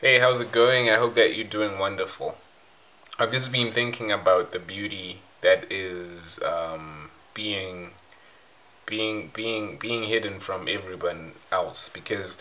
Hey, how's it going? I hope that you're doing wonderful. I've just been thinking about the beauty that is being hidden from everyone else, because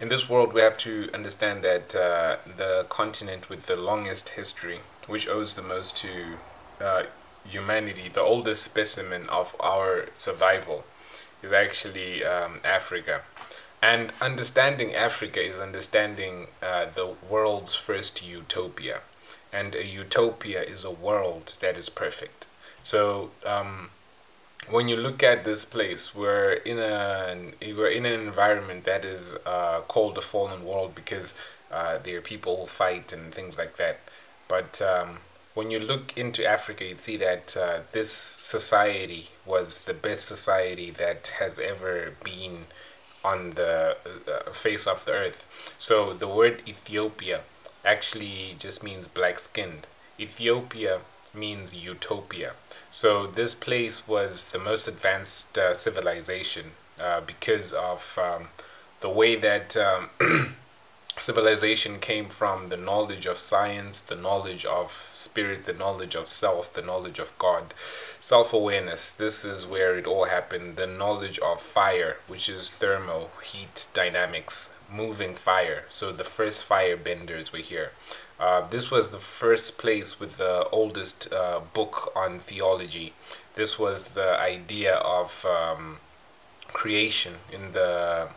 in this world we have to understand that the continent with the longest history, which owes the most to humanity, the oldest specimen of our survival, is actually Africa. And understanding Africa is understanding the world's first utopia. And a utopia is a world that is perfect. So when you look at this place, we're in an environment that is called a fallen world, because there are people who fight and things like that. But when you look into Africa, you'd see that this society was the best society that has ever been on the face of the earth. So the word Ethiopia actually just means black-skinned. Ethiopia means utopia. So this place was the most advanced civilization because of the way that civilization came from the knowledge of science, the knowledge of spirit, the knowledge of self, the knowledge of God, self-awareness. This is where it all happened. The knowledge of fire, which is thermal heat dynamics, moving fire. So the first firebenders were here. This was the first place with the oldest book on theology. This was the idea of creation in the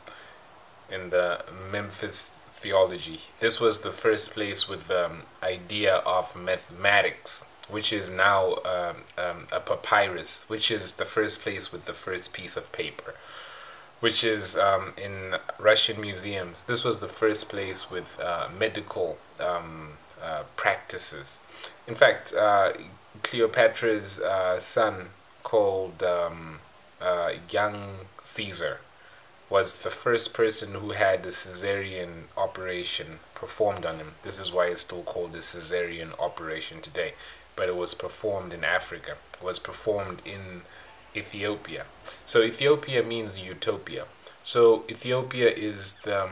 Memphis theology. This was the first place with the idea of mathematics, which is now a papyrus, which is the first place with the first piece of paper, which is in Russian museums. This was the first place with medical practices. In fact, Cleopatra's son, called young Caesar, was the first person who had a cesarean operation performed on him. This is why it's still called a cesarean operation today. But it was performed in Africa. It was performed in Ethiopia. So Ethiopia means utopia. So Ethiopia is the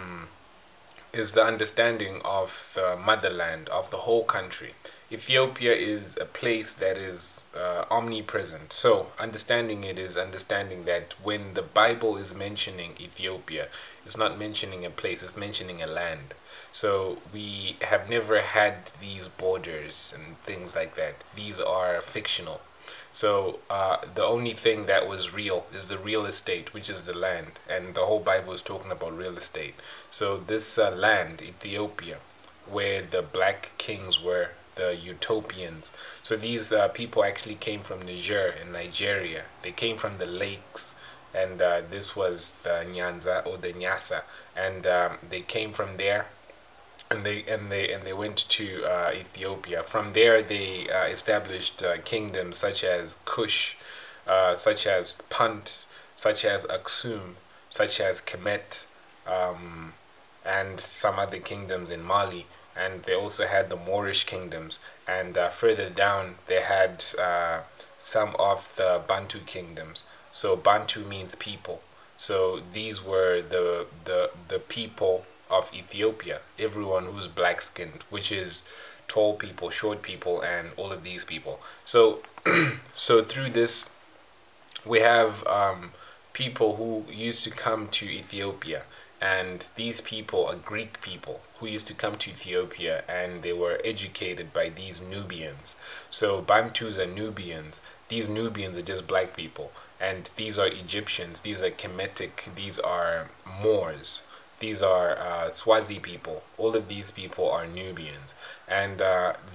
understanding of the motherland, of the whole country. Ethiopia is a place that is omnipresent. So understanding it is understanding that when the Bible is mentioning Ethiopia, it's not mentioning a place, it's mentioning a land. So we have never had these borders and things like that. These are fictional. So the only thing that was real is the real estate, which is the land. And the whole Bible is talking about real estate. So this land, Ethiopia, where the black kings were, the utopians. So these people actually came from Niger and Nigeria. They came from the lakes, and this was the Nyanza or the Nyasa, and they came from there, and they went to Ethiopia. From there, they established kingdoms such as Kush, such as Punt, such as Axum, such as Kemet, and some other kingdoms in Mali. And they also had the Moorish kingdoms, and further down they had some of the Bantu kingdoms. So Bantu means people. So these were the people of Ethiopia, everyone who's black-skinned, which is tall people, short people, and all of these people. So so through this we have people who used to come to Ethiopia. And these people are Greek people who used to come to Ethiopia, and they were educated by these Nubians. So Bantus are Nubians. These Nubians are just black people. And these are Egyptians. These are Kemetic. These are Moors. These are Swazi people. All of these people are Nubians. And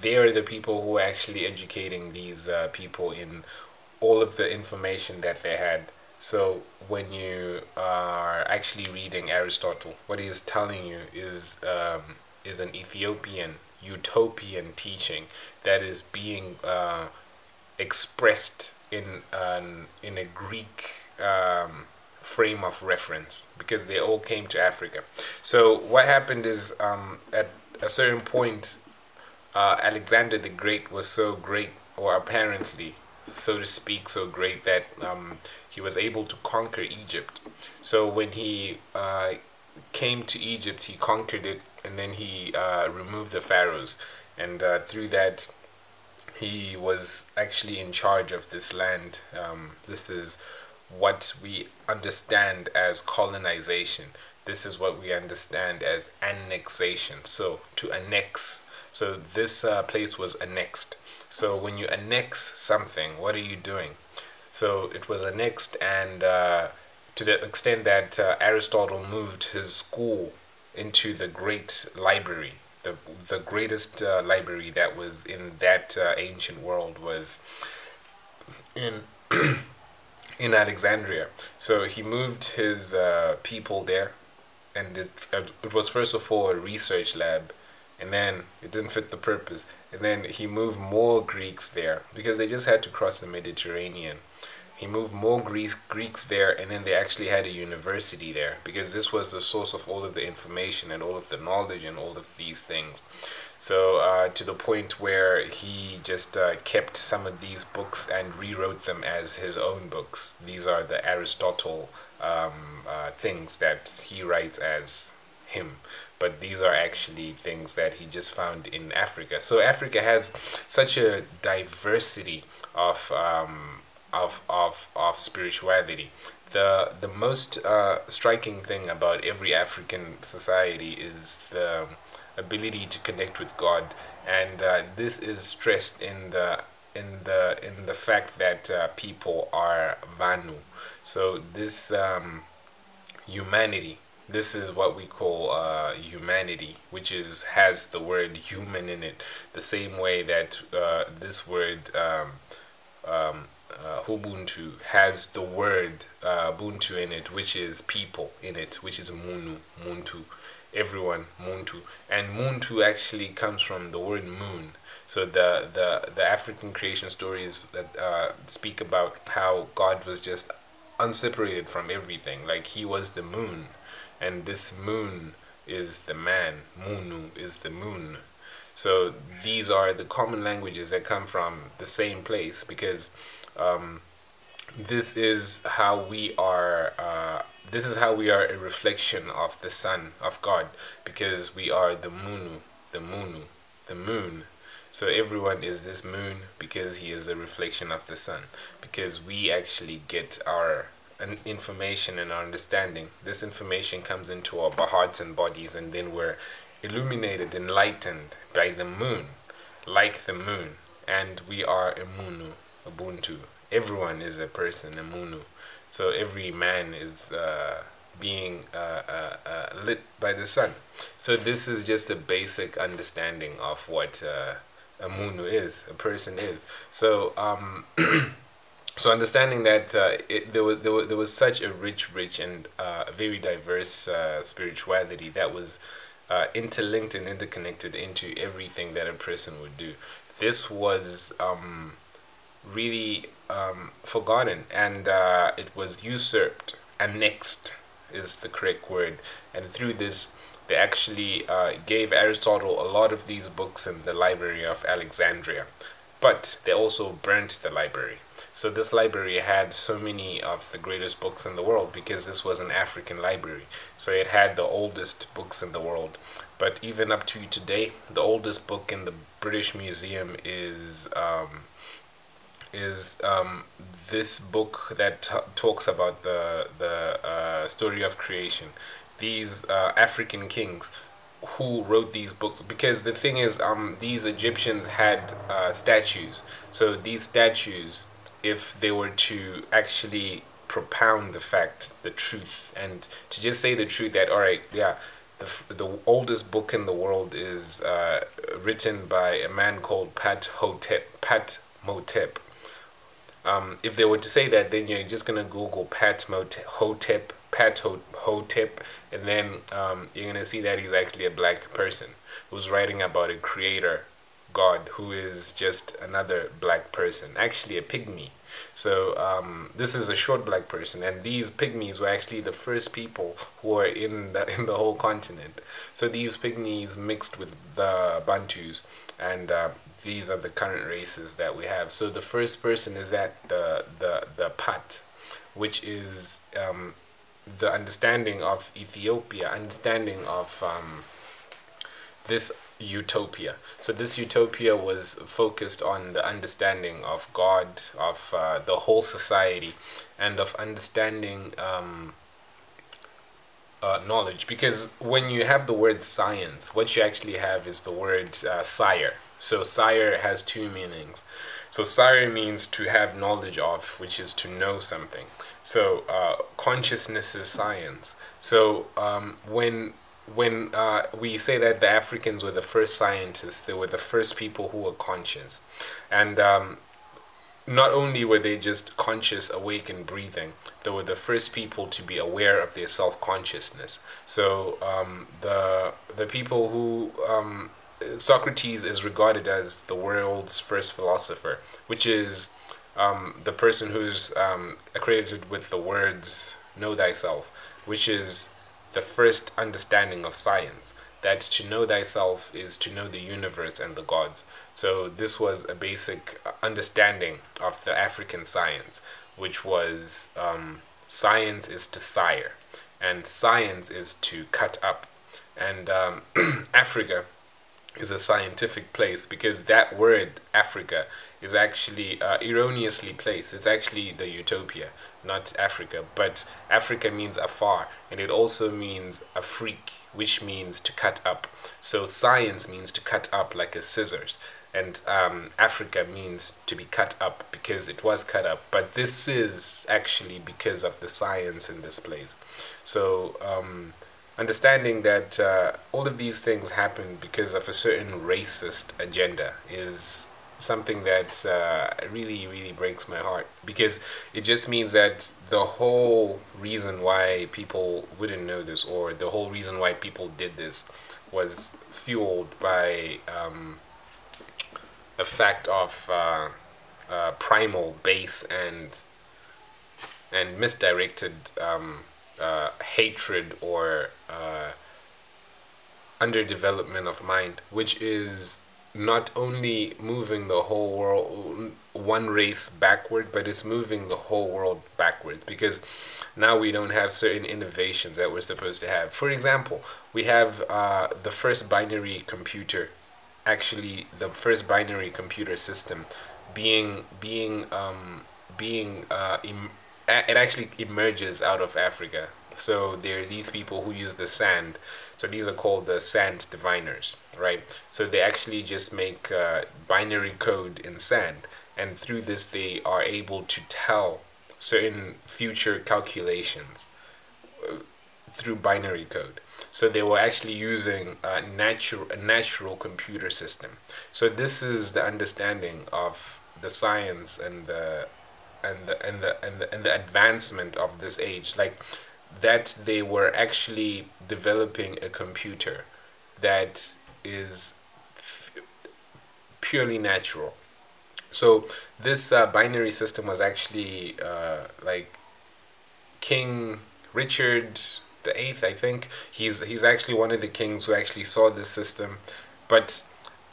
they are the people who are actually educating these people in all of the information that they had. So when you are actually reading Aristotle, what he is telling you is an Ethiopian utopian teaching that is being expressed in a Greek frame of reference, because they all came to Africa. So what happened is at a certain point, Alexander the Great was so great, or apparently, so to speak, so great that he was able to conquer Egypt. So when he came to Egypt, he conquered it and then he removed the pharaohs, and through that he was actually in charge of this land. This is what we understand as colonization. This is what we understand as annexation. So to annex, so this place was annexed. So when you annex something, what are you doing? So it was annexed, and to the extent that Aristotle moved his school into the great library, the greatest library that was in that ancient world was in in Alexandria. So he moved his people there, and it was first of all a research lab, and then it didn't fit the purpose, and then he moved more Greeks there because they just had to cross the Mediterranean. He moved more Greeks there, and then they actually had a university there because this was the source of all of the information and all of the knowledge and all of these things. So to the point where he just kept some of these books and rewrote them as his own books. These are the Aristotle things that he writes as him, but these are actually things that he just found in Africa. So Africa has such a diversity of spirituality. The most striking thing about every African society is the ability to connect with God, and this is stressed in the fact that people are Vanu. So this humanity, this is what we call humanity, which has the word human in it, the same way that this word Ubuntu has the word Ubuntu in it, which is people in it, which is Munu, Muntu, everyone, Muntu. And Muntu actually comes from the word moon. So the African creation stories that speak about how God was just unseparated from everything, like he was the moon, and this moon is the man, Munu is the moon. So these are the common languages that come from the same place, because this is how we are. This is how we are a reflection of the Son of God, because we are the Munu, the Munu, the moon. So everyone is this moon because he is a reflection of the Sun. Because we actually get our information and our understanding. This information comes into our hearts and bodies, and then we're illuminated, enlightened by the moon, like the moon, and we are a Munu. Ubuntu. Everyone is a person, a Munu. So every man is being lit by the sun. So this is just a basic understanding of what a Munu is, a person is. So so understanding that there was such a rich and very diverse spirituality that was interlinked and interconnected into everything that a person would do. This was really forgotten, and it was usurped. Annexed is the correct word, and through this they actually gave Aristotle a lot of these books in the library of Alexandria, but they also burnt the library. So this library had so many of the greatest books in the world because this was an African library, so it had the oldest books in the world. But even up to today, the oldest book in the British Museum is this book that talks about the story of creation. These African kings who wrote these books, because the thing is, these Egyptians had statues. So these statues, if they were to actually propound the fact, the truth, and to just say the truth that, all right, yeah, the oldest book in the world is written by a man called Ptahhotep. If they were to say that, then you're just gonna Google Ptahhotep, and then you're gonna see that he's actually a black person who's writing about a creator god who is just another black person, actually a pygmy. So this is a short black person, and these pygmies were actually the first people who were in the whole continent. So these pygmies mixed with the Bantus, and these are the current races that we have. So the first person is at the Pat, which is the understanding of Ethiopia, understanding this utopia. So this utopia was focused on the understanding of God, of the whole society, and of understanding knowledge. Because when you have the word science, what you actually have is the word sire. So sire has two meanings. So sire means to have knowledge of, which is to know something. So consciousness is science. So when we say that the Africans were the first scientists, they were the first people who were conscious. And not only were they just conscious, awake, and breathing, they were the first people to be aware of their self-consciousness. So the people who... Socrates is regarded as the world's first philosopher, which is the person who's accredited with the words, know thyself, which is the first understanding of science, that to know thyself is to know the universe and the gods. So this was a basic understanding of the African science, which was science is to sire, and science is to cut up. And Africa is a scientific place, because that word Africa is actually erroneously placed. It's actually the utopia, not Africa. But Africa means afar, and it also means Afrique, which means to cut up. So science means to cut up like a scissors, and Africa means to be cut up because it was cut up. But this is actually because of the science in this place. So understanding that all of these things happen because of a certain racist agenda is something that really, really breaks my heart, because it just means that the whole reason why people wouldn't know this, or the whole reason why people did this, was fueled by a fact of primal base and misdirected hatred or underdevelopment of mind, which is not only moving the whole world, one race backward, but it's moving the whole world backwards, because now we don't have certain innovations that we're supposed to have. For example, we have the first binary computer, actually the first binary computer system it actually emerges out of Africa. So there are these people who use the sand. So these are called the sand diviners, right? So they actually just make binary code in sand. And through this, they are able to tell certain future calculations through binary code. So they were actually using a natural computer system. So this is the understanding of the science and the advancement of this age, like that they were actually developing a computer that is purely natural. So this binary system was actually like King Richard VIII, I think. He's actually one of the kings who actually saw this system, but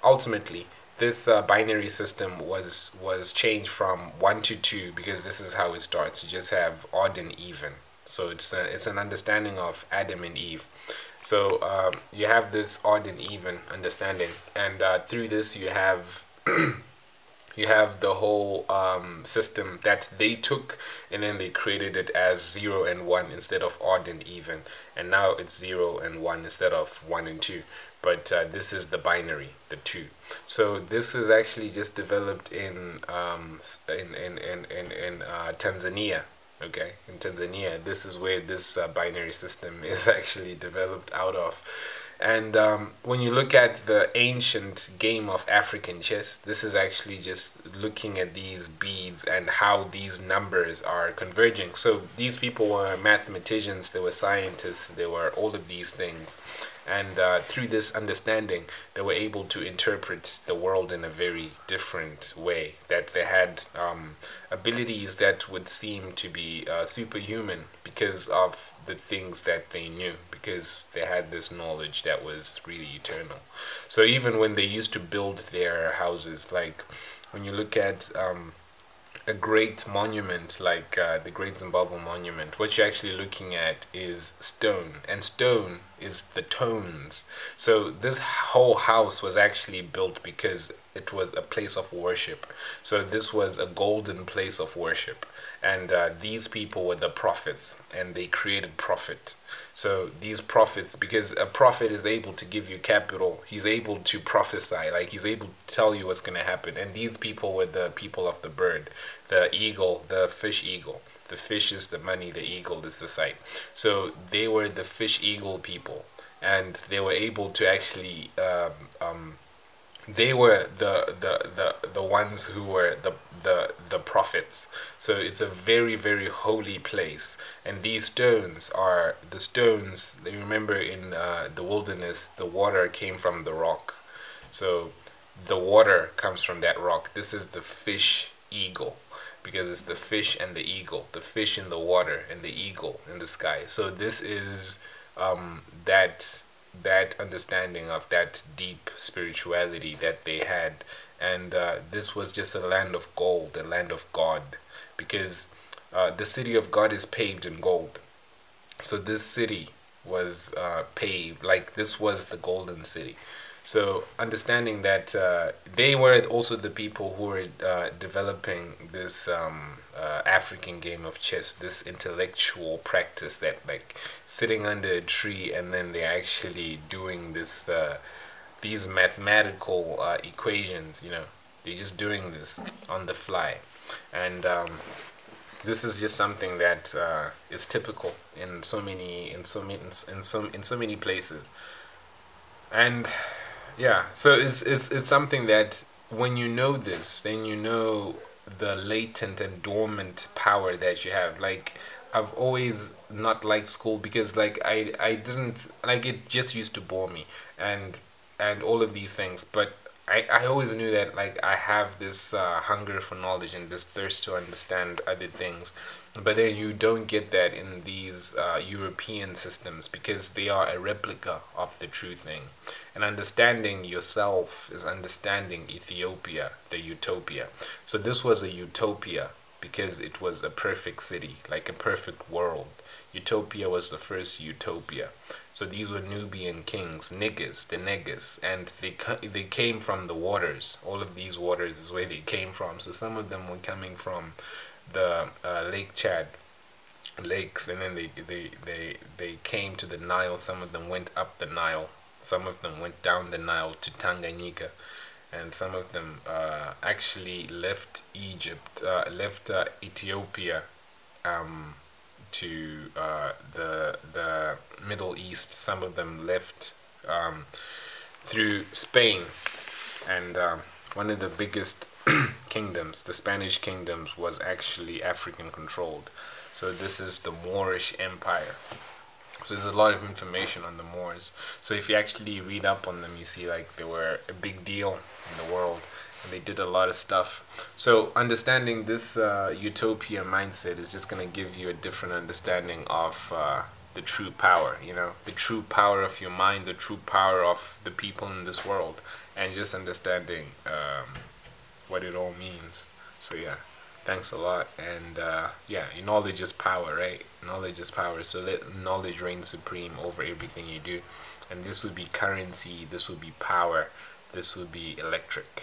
ultimately this binary system was changed from 1 to 2, because this is how it starts. You just have odd and even. So it's an understanding of Adam and Eve. So you have this odd and even understanding, and through this you have you have the whole system that they took, and then they created it as 0 and 1 instead of odd and even, and now it's 0 and 1 instead of 1 and 2. But this is the binary, the 2. So this was actually just developed in Tanzania. Okay, in Tanzania, this is where this binary system is actually developed out of. And when you look at the ancient game of African chess, this is actually just looking at these beads and how these numbers are converging. So these people were mathematicians, they were scientists, they were all of these things. And through this understanding, they were able to interpret the world in a very different way, that they had abilities that would seem to be superhuman because of the things that they knew, because they had this knowledge that was really eternal. So even when they used to build their houses, like when you look at a great monument like the Great Zimbabwe Monument, what you're actually looking at is stone, and stone is the tones. So this whole house was actually built because it was a place of worship. So this was a golden place of worship, and these people were the prophets, and they created profit. So these prophets, because a prophet is able to give you capital, he's able to prophesy, like he's able to tell you what's going to happen. And these people were the people of the bird, the eagle, the fish eagle. The fish is the money, the eagle is the sight. So they were the fish eagle people, and they were able to actually, they were the ones who were the prophets. So it's a very, very holy place. And these stones are the stones. They remember in the wilderness, the water came from the rock. So the water comes from that rock. This is the fish eagle, because it's the fish and the eagle, the fish in the water and the eagle in the sky. So this is that understanding of that deep spirituality that they had. And this was just a land of gold, a land of God, because the city of God is paved in gold. So this city was paved, like this was the golden city. So understanding that they were also the people who were developing this African game of chess, this intellectual practice that, like, sitting under a tree, and then they're actually doing this these mathematical equations, you know, they're just doing this on the fly. And this is just something that is typical in so many places. And yeah, so it's something that when you know this, then you know the latent and dormant power that you have. Like, I've always not liked school because, like, I didn't like it, just used to bore me and all of these things. But I always knew that, like, I have this hunger for knowledge and this thirst to understand other things. But then you don't get that in these European systems, because they are a replica of the true thing. And understanding yourself is understanding Ethiopia, the utopia. So this was a utopia because it was a perfect city, like a perfect world. Utopia was the first utopia. So these were Nubian kings, the Negus, and they came from the waters. All of these waters is where they came from. So some of them were coming from the Lake Chad lakes, and then they came to the Nile. Some of them went up the Nile, some of them went down the Nile to Tanganyika, and some of them actually left Egypt, left Ethiopia, to the Middle East. Some of them left through Spain, and one of the biggest kingdoms, the Spanish kingdoms, was actually African controlled. So this is the Moorish Empire. So there's a lot of information on the Moors. So if you actually read up on them, you see, like, they were a big deal in the world, and they did a lot of stuff. So understanding this utopia mindset is just going to give you a different understanding of the true power, you know, the true power of your mind, the true power of the people in this world, and just understanding what it all means. So yeah, thanks a lot. And yeah, knowledge is power, right? Knowledge is power. So let knowledge reign supreme over everything you do. And this would be currency, this would be power, this would be electric.